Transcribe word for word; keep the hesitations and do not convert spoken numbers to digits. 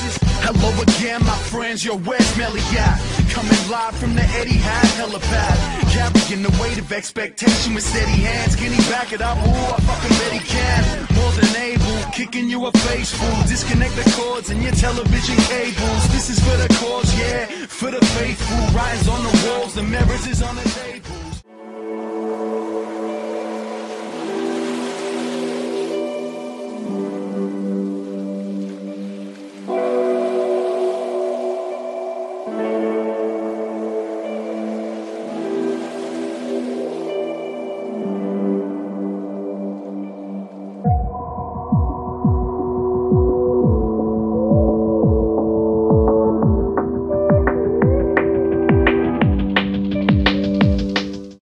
responses. Hello again, my friends, your West Meliot, coming live from the Etihad helipad, carrying the weight of expectation with steady hands. Can he back it up? Ooh, I fucking bet he can. More than able, kicking you a face fool. Disconnect the cords and your television cables. This is for the cause, yeah, for the faithful. Rise on the walls, the mirrors is on the table.